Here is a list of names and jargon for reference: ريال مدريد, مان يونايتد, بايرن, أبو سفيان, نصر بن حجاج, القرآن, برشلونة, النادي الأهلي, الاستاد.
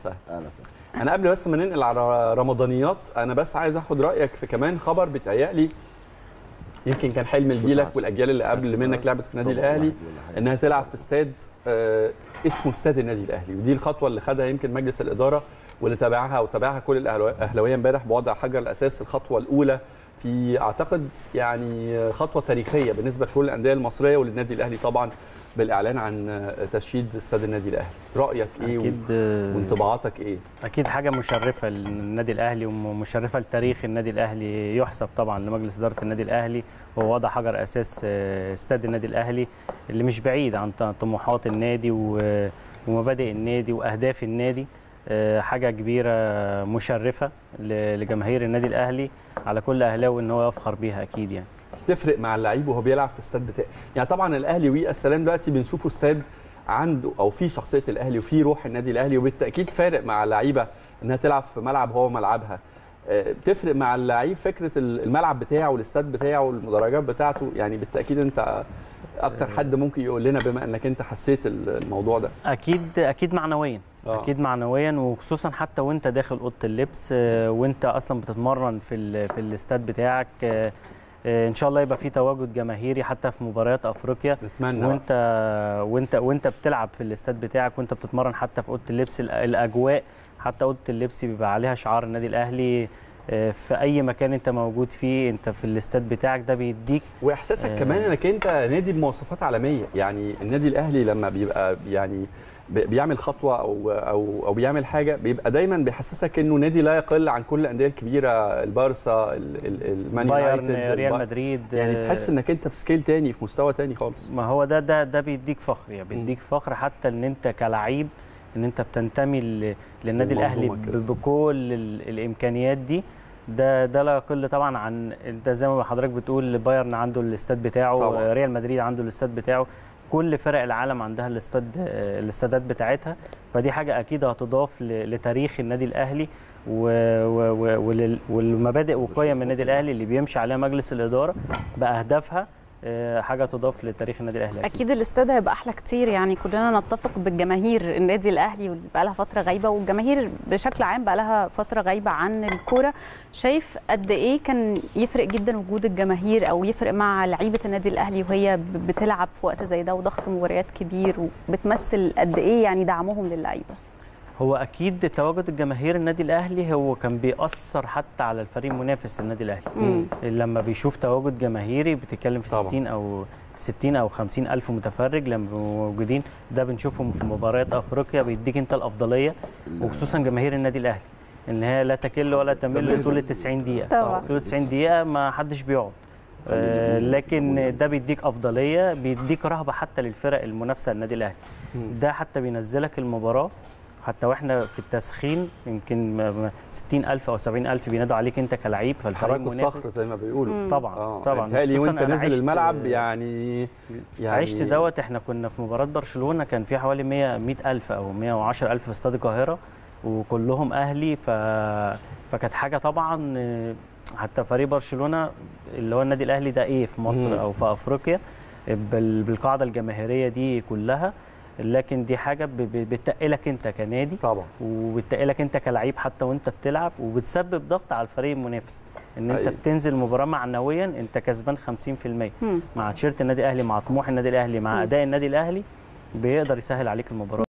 وسهلا. اهلا وسهلا. انا قبل بس ما ننقل على رمضانيات، انا بس عايز اخد رايك في كمان خبر بيتهيألي يمكن كان حلم لجيلك والاجيال اللي قبل منك لعبت في النادي الاهلي، انها تلعب في استاد اسمه استاد النادي الاهلي، ودي الخطوه اللي خدها يمكن مجلس الاداره واللي تابعها وتابعها كل الاهلاويه امبارح بوضع حجر الاساس، الخطوه الاولى في اعتقد يعني خطوه تاريخيه بالنسبه لكل الانديه المصريه وللنادي الاهلي طبعا بالاعلان عن تشييد استاد النادي الاهلي. رايك ايه وانطباعاتك ايه؟ اكيد حاجه مشرفه للنادي الاهلي ومشرفه لتاريخ النادي الاهلي، يحسب طبعا لمجلس اداره النادي الاهلي ووضع حجر اساس استاد النادي الاهلي اللي مش بعيد عن طموحات النادي ومبادئ النادي واهداف النادي. حاجه كبيره مشرفه لجماهير النادي الاهلي، على كل اهلاوي ان هو يفخر بيها اكيد. يعني تفرق مع اللعيب وهو بيلعب في استاد بتاعه، يعني طبعا الاهلي ويا السلام دلوقتي بنشوفه استاد عنده او في شخصيه الاهلي وفي روح النادي الاهلي، وبالتاكيد فارق مع اللعيبه انها تلعب في ملعب هو ملعبها. بتفرق مع اللعيب فكره الملعب بتاعه والاستاد بتاعه والمدرجات بتاعته، يعني بالتاكيد انت اكتر حد ممكن يقول لنا بما انك انت حسيت الموضوع ده. اكيد معنويا، اكيد معنويا، وخصوصا حتى وانت داخل اوضه اللبس وانت اصلا بتتمرن في الاستاد بتاعك. ان شاء الله يبقى في تواجد جماهيري حتى في مباريات افريقيا نتمنى، وانت بتلعب في الاستاد بتاعك وانت بتتمرن حتى في اوضه اللبس. الاجواء حتى اوضه اللبس بيبقى عليها شعار النادي الاهلي في اي مكان انت موجود فيه، انت في الاستاد بتاعك ده بيديك واحساسك كمان انك انت نادي بمواصفات عالميه. يعني النادي الاهلي لما بيبقى يعني بيعمل خطوه او بيعمل حاجه بيبقى دايما بيحسسك انه نادي لا يقل عن كل الانديه الكبيره، البارسا، المان يونايتد، ريال مدريد. يعني تحس انك انت في سكيل تاني، في مستوى تاني خالص. ما هو ده بيديك فخر، يعني بيديك فخر حتى ان انت كلاعب ان انت بتنتمي للنادي الاهلي بكل الامكانيات دي. ده لا يقل طبعا عن انت زي ما حضرتك بتقول بايرن عنده الاستاد بتاعه طبعا. ريال مدريد عنده الاستاد بتاعه، كل فرق العالم عندها الاستادات بتاعتها. فدي حاجه اكيد هتضاف لتاريخ النادي الاهلي والمبادئ وقيم النادي الاهلي اللي بيمشي عليها مجلس الاداره باهدافها. حاجه تضاف لتاريخ النادي الاهلي اكيد. الاستاد هيبقى احلى كتير، يعني كلنا نتفق بالجماهير النادي الاهلي واللي بقى لها فتره غايبه، والجماهير بشكل عام بقى لها فتره غايبه عن الكوره. شايف قد ايه كان يفرق جدا وجود الجماهير او يفرق مع لعيبه النادي الاهلي وهي بتلعب في وقت زي ده وضغط مباريات كبير، وبتمثل قد ايه يعني دعمهم للعيبه؟ هو اكيد تواجد الجماهير النادي الاهلي هو كان بيأثر حتى على الفريق المنافس للنادي الاهلي. لما بيشوف تواجد جماهيري بتتكلم في طبعا. 60 أو 50 ألف متفرج لما موجودين، ده بنشوفهم في مباريات افريقيا بيديك انت الافضليه، وخصوصا جماهير النادي الاهلي ان هي لا تكل ولا تمل طول ال 90 دقيقه طبعا. طول ال 90 دقيقه ما حدش بيقعد، لكن ده بيديك افضليه، بيديك رهبه حتى للفرق المنافسه للنادي الاهلي. ده حتى بينزلك المباراه حتى واحنا في التسخين، يمكن 60,000 أو 70,000 بينادوا عليك أنت كلاعب، فالفريق منافس حراك الصخر زي ما بيقولوا طبعا. طبعا بيتهيألي وأنت نازل الملعب يعني عشت دوت. احنا كنا في مباراة برشلونة كان في حوالي 100,000 أو 110,000 في استاد القاهرة وكلهم أهلي، فكانت حاجة طبعا. حتى فريق برشلونة اللي هو النادي الأهلي ده إيه في مصر أو في أفريقيا بالقاعدة الجماهيرية دي كلها، لكن دي حاجه بتقلك انت كنادي طبعا، وبتقلك انت كلاعب حتى وانت بتلعب، وبتسبب ضغط على الفريق المنافس ان انت بتنزل مباراه معنويا انت كسبان 50% مع تيشيرت النادي الاهلي، مع طموح النادي الاهلي، مع اداء النادي الاهلي، بيقدر يسهل عليك المباراه.